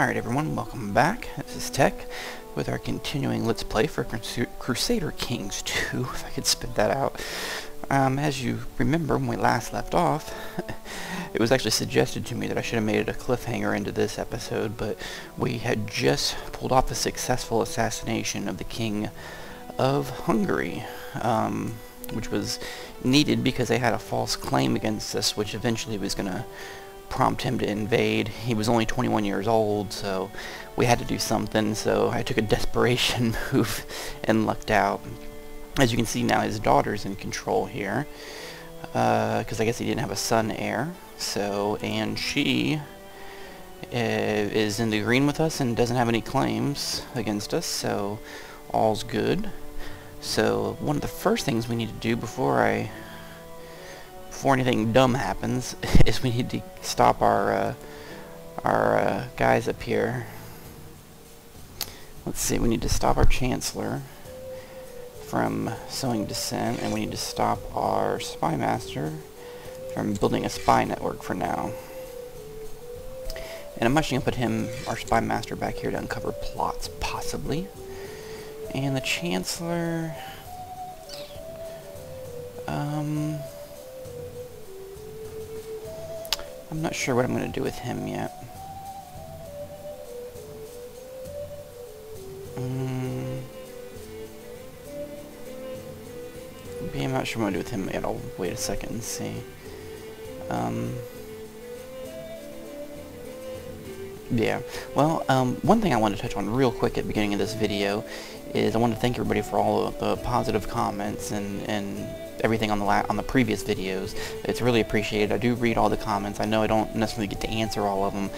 Alright everyone, welcome back. This is Tech with our continuing Let's Play for Crusader Kings 2, if I could spit that out. As you remember, when we last left off, it was actually suggested to me that I should have made it a cliffhanger into this episode, but we had just pulled off the successful assassination of the King of Hungary, which was needed because they had a false claim against us, which eventually was going to prompt him to invade. He was only 21 years old, so we had to do something, so I took a desperation move and lucked out. As you can see now, his daughter's in control here, because I guess he didn't have a son heir, so, and she is in the green with us and doesn't have any claims against us, so all's good. So one of the first things we need to do before anything dumb happens, is we need to stop our guys up here. Let's see, we need to stop our Chancellor from sowing dissent, and we need to stop our Spy Master from building a spy network for now. And I'm actually going to put him, our Spy Master, back here to uncover plots, possibly. And the Chancellor... I'm not sure what I'm going to do with him yet. I'm not sure what I'm going to do with him yet. I'll wait a second and see. Yeah. Well, one thing I want to touch on real quick at the beginning of this video is I want to thank everybody for all of the positive comments and everything on the previous videos. It's really appreciated. I do read all the comments. I know I don't necessarily get to answer all of them,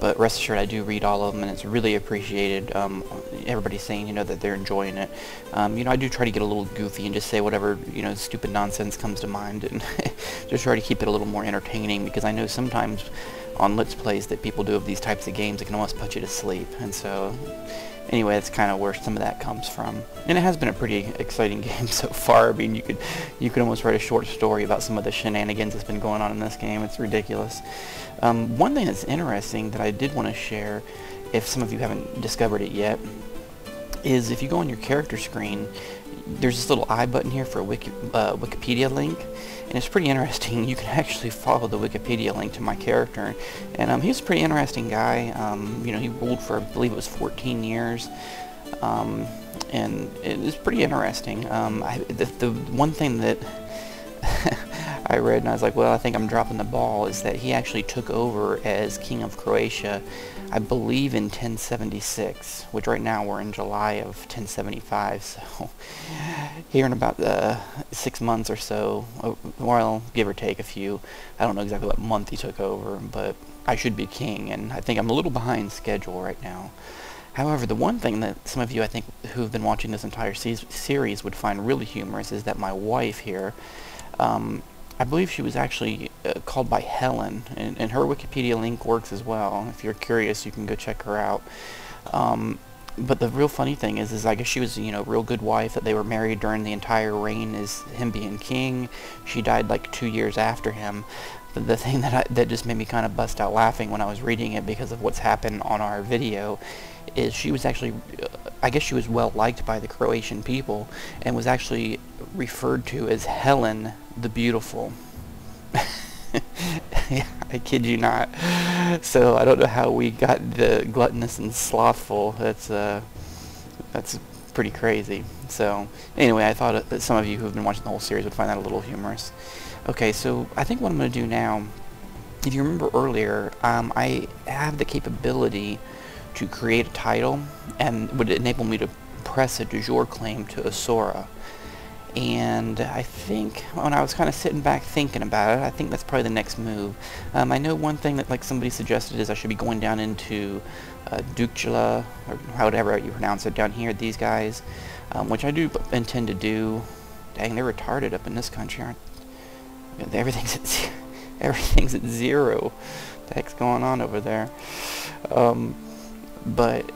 but rest assured I do read all of them, and it's really appreciated. Everybody saying, you know, that they're enjoying it. You know, I do try to get a little goofy and just say whatever, you know, stupid nonsense comes to mind, and just try to keep it a little more entertaining, because I know sometimes on Let's Plays that people do of these types of games, it can almost put you to sleep, and so... Anyway, that's kind of where some of that comes from. And it has been a pretty exciting game so far. I mean, you could almost write a short story about some of the shenanigans that's been going on in this game. It's ridiculous. One thing that's interesting that I did want to share, if some of you haven't discovered it yet, is if you go on your character screen, there's this little I button here for a Wikipedia link, and it's pretty interesting. You can actually follow the Wikipedia link to my character, and he was a pretty interesting guy. You know, he ruled for, I believe it was 14 years, and it was pretty interesting. The one thing that I read, and I was like, well, I think I'm dropping the ball, is that he actually took over as King of Croatia, I believe in 1076, which right now we're in July of 1075, so here in about 6 months or so, well, give or take a few, I don't know exactly what month he took over, but I should be king, and I think I'm a little behind schedule right now. However, the one thing that some of you, I think, who've been watching this entire series would find really humorous is that my wife here, I believe she was actually called by Helen, and her Wikipedia link works as well. If you're curious, you can go check her out. But the real funny thing is I guess she was, you know, a real good wife, that they were married during the entire reign as him being king. She died like 2 years after him. But the thing that just made me kind of bust out laughing when I was reading it, because of what's happened on our video, is she was actually, I guess she was well liked by the Croatian people, and was actually referred to as Helen the Beautiful. Yeah, I kid you not. So I don't know how we got the gluttonous and slothful. That's pretty crazy. So anyway, I thought that some of you who have been watching the whole series would find that a little humorous. Okay, so I think what I'm going to do now, if you remember earlier, I have the capability to create a title, and would enable me to press a du jour claim to Usora. And I think, when I was kind of sitting back thinking about it, I think that's probably the next move. I know one thing that, like, somebody suggested is I should be going down into Dukchula, or however you pronounce it, down here, these guys, which I do intend to do. Dang, they're retarded up in this country, aren't they? Everything's at zero. What the heck's going on over there? But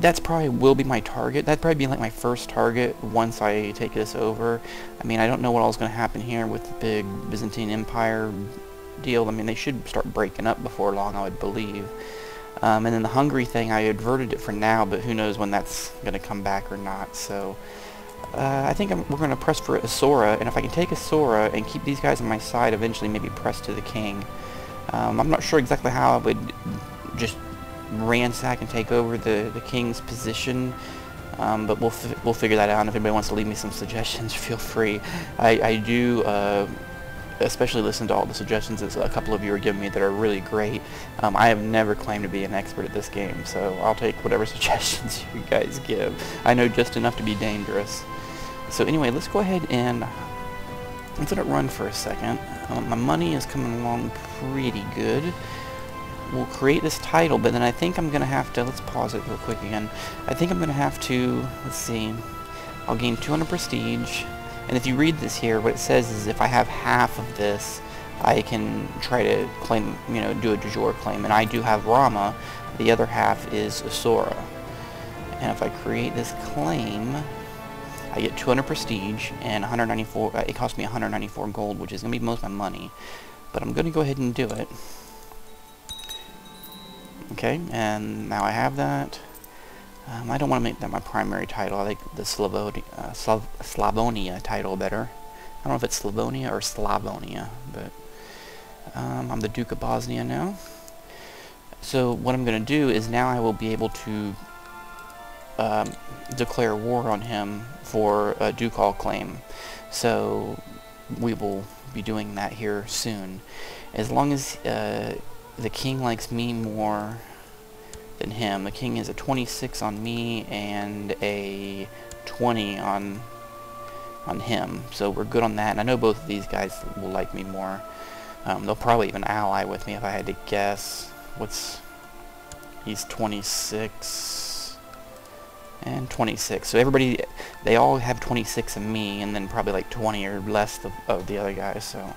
that's probably will be my target. That'd probably be like my first target once I take this over. I mean, I don't know what all's going to happen here with the big Byzantine Empire deal. I mean, they should start breaking up before long, I would believe. And then the Hungary thing, I adverted it for now, but who knows when that's going to come back or not. So I think we're going to press for Asura, and if I can take Asura and keep these guys on my side, eventually maybe press to the king. I'm not sure exactly how I would just ransack and take over the king's position, but we'll figure that out. And if anybody wants to leave me some suggestions, feel free. I do especially listen to all the suggestions that a couple of you are giving me that are really great. I have never claimed to be an expert at this game, so I'll take whatever suggestions you guys give. I know just enough to be dangerous. So anyway, let's go ahead and let it run for a second. My money is coming along pretty good. We'll create this title, but then I think I'm gonna have to, let's pause it real quick again. I think I'm gonna have to, let's see, I'll gain 200 prestige. And if you read this here, what it says is if I have half of this, I can try to claim, you know, do a du jour claim. And I do have Rama. The other half is Usora. And if I create this claim, I get 200 prestige and 194. It cost me 194 gold, which is going to be most of my money. But I'm going to go ahead and do it. Okay, and now I have that. I don't want to make that my primary title. I like the Slavonia title better. I don't know if it's Slavonia or Slavonia, but I'm the Duke of Bosnia now. So what I'm going to do is now I will be able to declare war on him for a ducal claim. So we will be doing that here soon. As long as the king likes me more than him. The king is a 26 on me and a 20 on him, so we're good on that. And I know both of these guys will like me more. They'll probably even ally with me if I had to guess. He's 26 and 26, so everybody, they all have 26 of me, and then probably like 20 or less of the other guys, so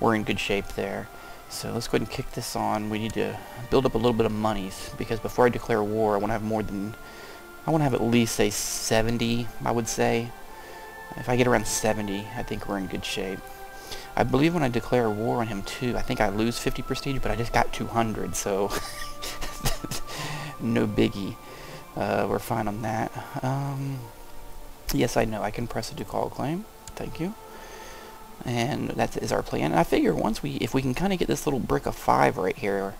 we're in good shape there. So let's go ahead and kick this on. We need to build up a little bit of monies, because before I declare war, I want to have more than, I want to have at least say 70, I would say. If I get around 70, I think we're in good shape. I believe when I declare war on him too, I think I lose 50 prestige, but I just got 200, so no biggie. We're fine on that. Yes, I know, I can press a ducal claim. Thank you. And that is our plan. And I figure once if we can kind of get this little brick of 5 right here,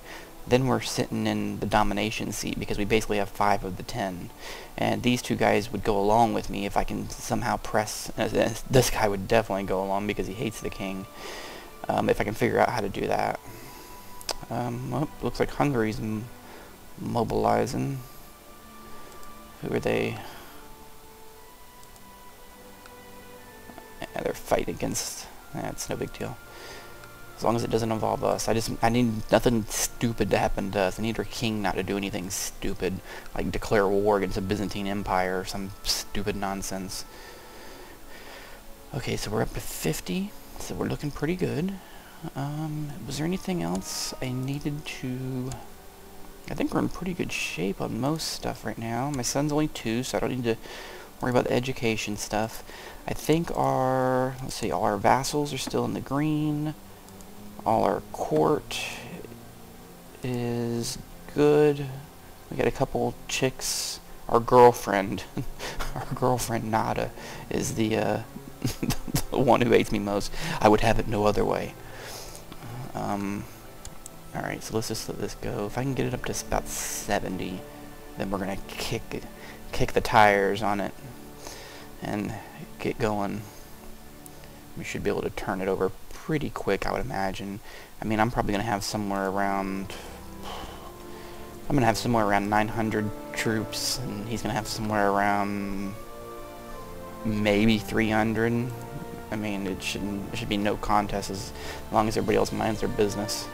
then we're sitting in the domination seat, because we basically have 5 of the 10. And these two guys would go along with me if I can somehow press. This guy would definitely go along because he hates the king. If I can figure out how to do that. Well, looks like Hungary's mobilizing. Who are they? They're fighting against. It's no big deal, as long as it doesn't involve us. I need nothing stupid to happen to us. I need our king not to do anything stupid, like declare war against the Byzantine Empire or some stupid nonsense. Okay, so we're up to 50, so we're looking pretty good. Was there anything else I needed to? I think we're in pretty good shape on most stuff right now. My son's only 2, so I don't need to worry about the education stuff. I think our, let's see, all our vassals are still in the green. All our court is good. We got a couple chicks. Our girlfriend, Nada, is the the one who hates me most. I would have it no other way. All right, so let's just let this go. If I can get it up to about 70, then we're gonna kick the tires on it and get going. We should be able to turn it over pretty quick, I would imagine. I mean, I'm probably going to have somewhere around 900 troops, and he's going to have somewhere around maybe 300. I mean, it should be no contest as long as everybody else minds their business.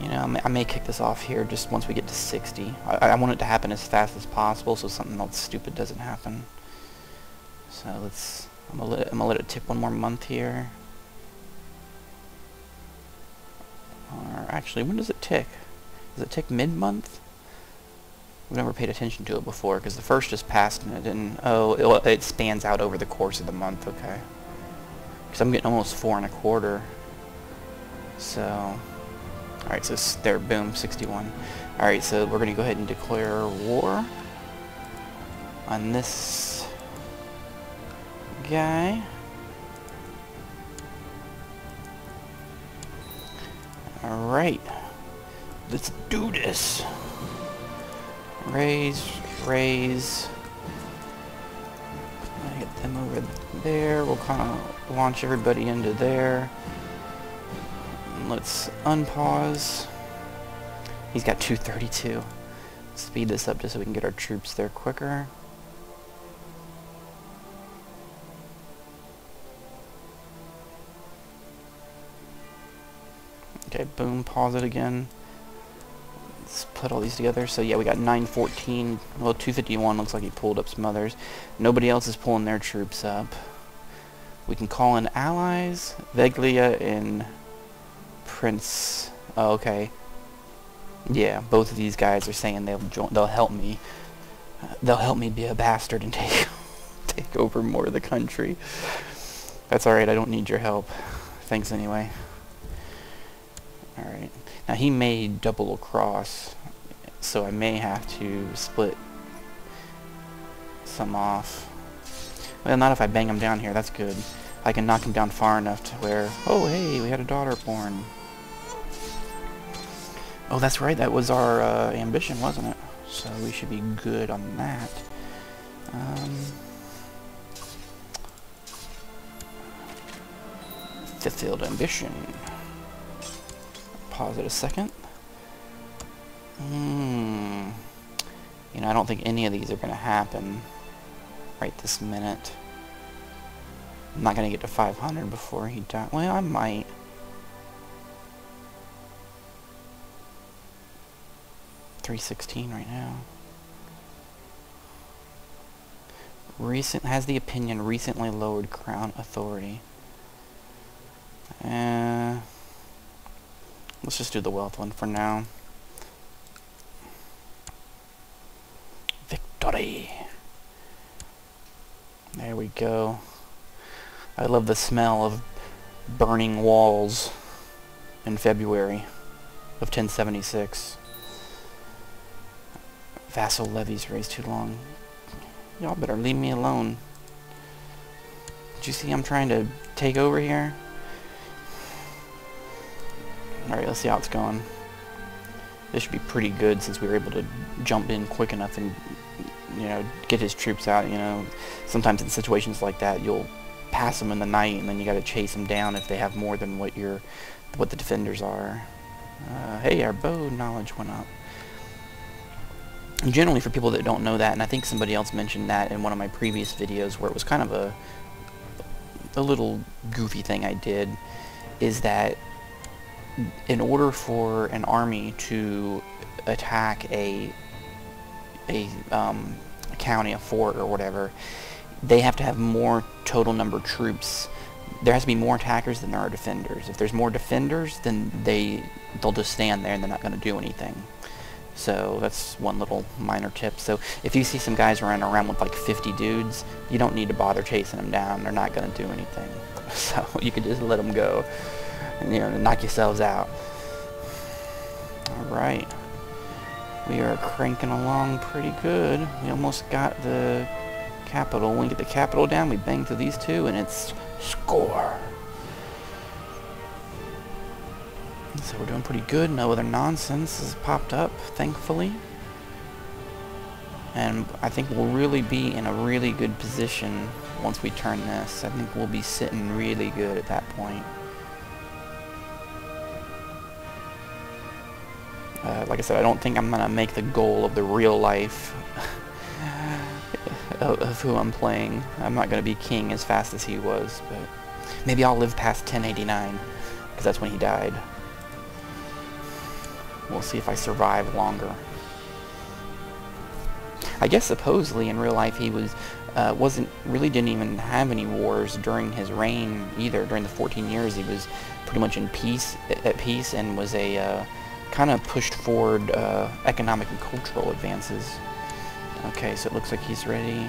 You know, I may kick this off here just once we get to 60. I want it to happen as fast as possible so something else stupid doesn't happen. So let's, I'm gonna let it tip one more month here. Or actually, when does it tick? Does it tick mid-month? We've never paid attention to it before because the first just passed and it didn't. Oh, it spans out over the course of the month. Okay. Because I'm getting almost 4 and a quarter. So. Alright, so there, boom, 61. Alright, so we're going to go ahead and declare war on this guy. Alright, let's do this. Raise, raise. Get them over there. We'll kind of launch everybody into there. And let's unpause. He's got 232. Speed this up just so we can get our troops there quicker. Okay, boom, pause it again. Let's put all these together. So yeah, we got 914, well 251 looks like he pulled up some others. Nobody else is pulling their troops up. We can call in allies, Veglia and Prince. Oh, okay. Yeah, both of these guys are saying they'll join, they'll help me. They'll help me be a bastard and take take over more of the country. That's all right. I don't need your help. Thanks anyway. All right. Now he may double across, so I may have to split some off. Well, not if I bang him down here. That's good. I can knock him down far enough to where, oh hey, we had a daughter born. Oh, that's right, that was our ambition, wasn't it? So we should be good on that. Fulfilled ambition. Pause it a second. You know, I don't think any of these are going to happen right this minute. I'm not going to get to 500 before he dies. Well, I might. .316 right now. Has the opinion recently lowered crown authority. Let's just do the wealth one for now. Victory. There we go. I love the smell of burning walls in February of 1076. Vassal levies raised too long. Y'all better leave me alone. Did you see I'm trying to take over here? Alright, let's see how it's going. This should be pretty good since we were able to jump in quick enough and, you know, get his troops out, you know. Sometimes in situations like that, you'll pass them in the night and then you gotta chase them down if they have more than what the defenders are. Hey, our bow knowledge went up. Generally, for people that don't know that, and I think somebody else mentioned that in one of my previous videos where it was kind of a little goofy thing I did, is that in order for an army to attack a county, a fort, or whatever, they have to have more total number of troops. There has to be more attackers than there are defenders. If there's more defenders, then they'll just stand there and they're not going to do anything. So that's one little minor tip. So if you see some guys running around with like 50 dudes, you don't need to bother chasing them down. They're not going to do anything. So you can just let them go and, you know, knock yourselves out. Alright. We are cranking along pretty good. We almost got the capital. When we get the capital down, we bang through these two and it's score. So we're doing pretty good. No other nonsense has popped up, thankfully. And I think we'll really be in a really good position once we turn this. I think we'll be sitting really good at that point. Like I said, I don't think I'm going to make the goal of the real life of who I'm playing. I'm not going to be king as fast as he was, but maybe I'll live past 1089, because that's when he died. We'll see if I survive longer. I guess supposedly in real life he was didn't even have any wars during his reign either. During the 14 years he was pretty much in peace, at peace, and was a kind of pushed forward economic and cultural advances. Okay, so it looks like he's ready.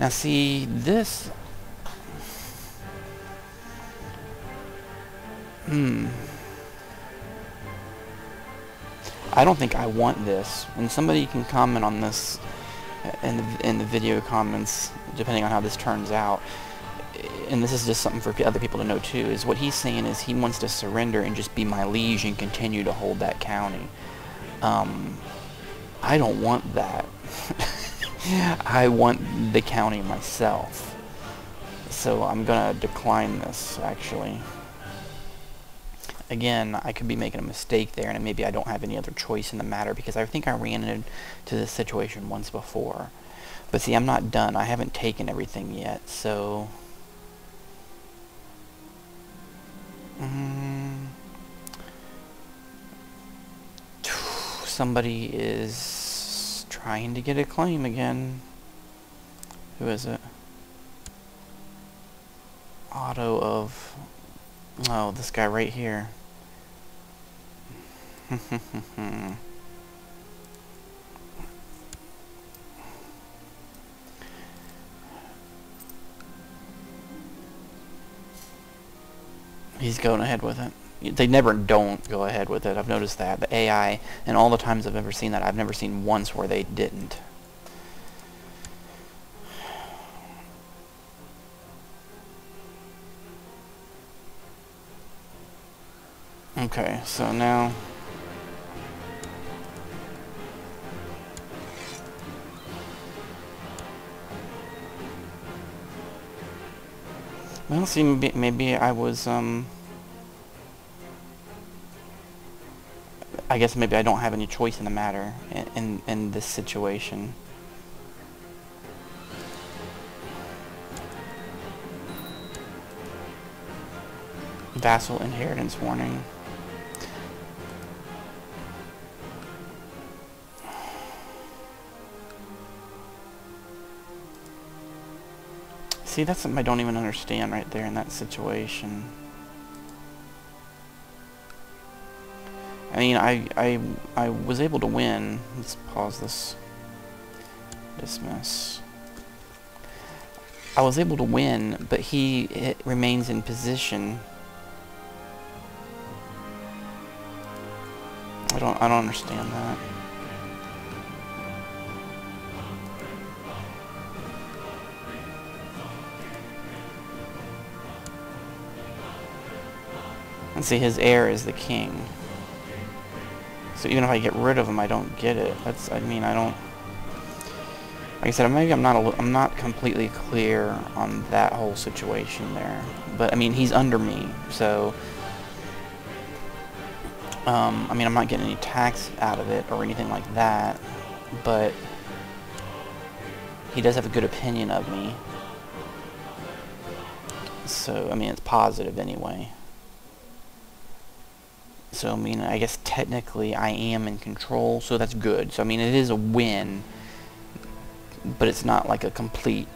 Now see this. I don't think I want this. And somebody can comment on this in the video comments, depending on how this turns out. And this is just something for other people to know too, is what he's saying is he wants to surrender and just be my liege and continue to hold that county. I don't want that. I want the county myself. So I'm gonna decline this, actually. Again, I could be making a mistake there, and maybe I don't have any other choice in the matter, because I think I ran into this situation once before. But see, I'm not done. I haven't taken everything yet, so... Somebody is trying to get a claim again. Who is it? Auto of... Oh, this guy right here. He's going ahead with it. They never don't go ahead with it. I've noticed that. The AI, and all the times I've ever seen that, I've never seen once where they didn't. Okay, so now... Well, see, maybe I was, I guess maybe I don't have any choice in the matter in this situation. Vassal inheritance warning. See, that's something I don't even understand right there in that situation. I mean, I was able to win. Let's pause this. Dismiss. I was able to win, but he remains in position. I don't understand that. And see, his heir is the king. So even if I get rid of him, I don't get it. That's, I mean, I don't... Like I said, maybe I'm not completely clear on that whole situation there. But, I mean, he's under me, so... I mean, I'm not getting any tax out of it or anything like that. But... He does have a good opinion of me. So, I mean, it's positive anyway. So, I mean, I guess technically I am in control, so that's good. So, I mean, it is a win, but it's not like a complete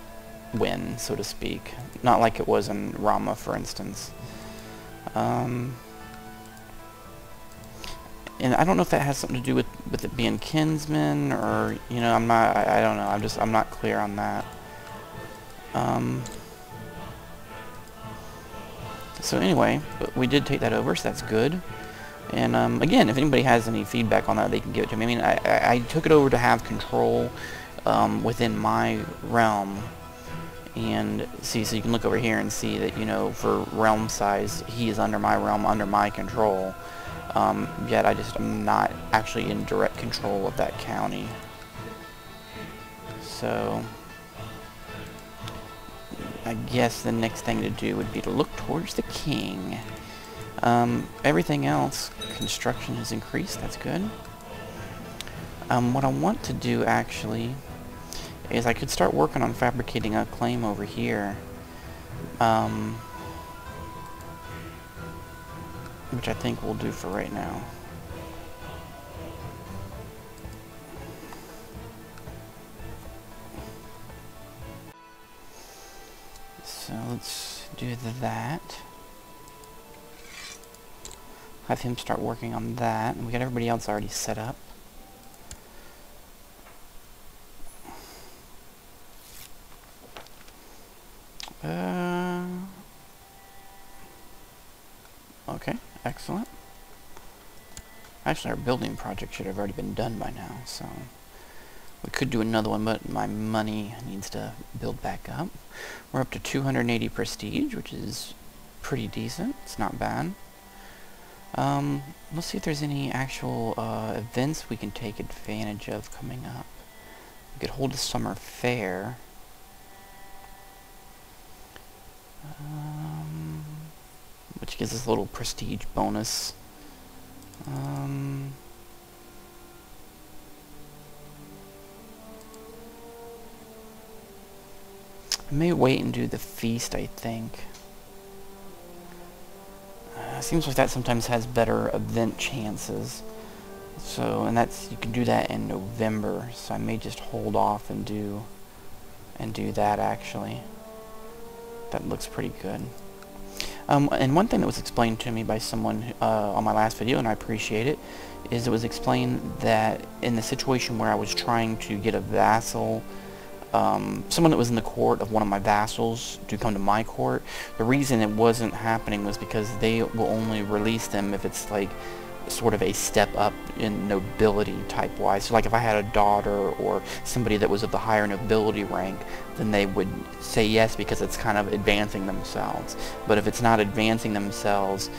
win, so to speak. Not like it was in Rama, for instance. And I don't know if that has something to do with it being kinsman, or, you know, I don't know. I'm not clear on that. So anyway, but we did take that over, so that's good. And again, if anybody has any feedback on that, they can give it to me. I mean, I took it over to have control within my realm. And see, so you can look over here and see that, you know, for realm size, he is under my realm, under my control. Yet I just am not actually in direct control of that county. So, I guess the next thing to do would be to look towards the king. Everything else, construction has increased, that's good. What I want to do, actually, is I could start working on fabricating a claim over here. Which I think we'll do for right now. So let's do that. Have him start working on that, and we got everybody else already set up. Okay. Excellent. Actually, our building project should have already been done by now, so we could do another one, but my money needs to build back up. We're up to 280 prestige, which is pretty decent. It's not bad. Let's see if there's any actual events we can take advantage of coming up. We could hold a summer fair. Which gives us a little prestige bonus. I may wait and do the feast, I think. Seems like that sometimes has better event chances. So, and that's, you can do that in November, so I may just hold off and do that actually. That looks pretty good. And one thing that was explained to me by someone on my last video, and I appreciate it, is it was explained that in the situation where I was trying to get a vassal, someone that was in the court of one of my vassals to come to my court, the reason it wasn't happening was because they will only release them if it's like sort of a step up in nobility type wise. So like if I had a daughter or somebody that was of the higher nobility rank, then they would say yes because it's kind of advancing themselves. But if it's not advancing themselves,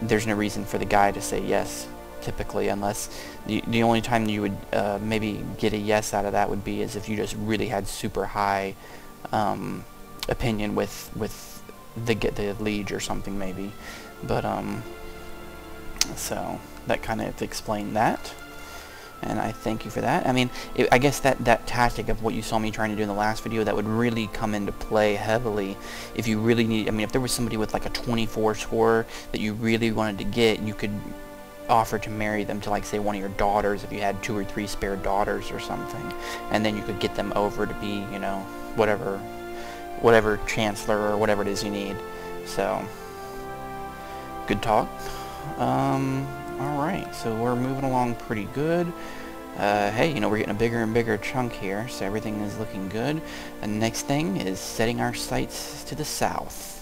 there's no reason for the guy to say yes typically, unless the only time you would maybe get a yes out of that would be is if you just really had super high opinion with the liege or something maybe. But so that kind of explained that, and I thank you for that. I mean, I guess that tactic of what you saw me trying to do in the last video, that would really come into play heavily if you really need, I mean, if there was somebody with like a 24 score that you really wanted to get, you could offer to marry them to, like, say one of your daughters if you had 2 or 3 spare daughters or something, and then you could get them over to be, you know, whatever chancellor or whatever it is you need. So good talk. Alright, so we're moving along pretty good. Hey, you know, we're getting a bigger and bigger chunk here, so everything is looking good. The next thing is setting our sights to the south.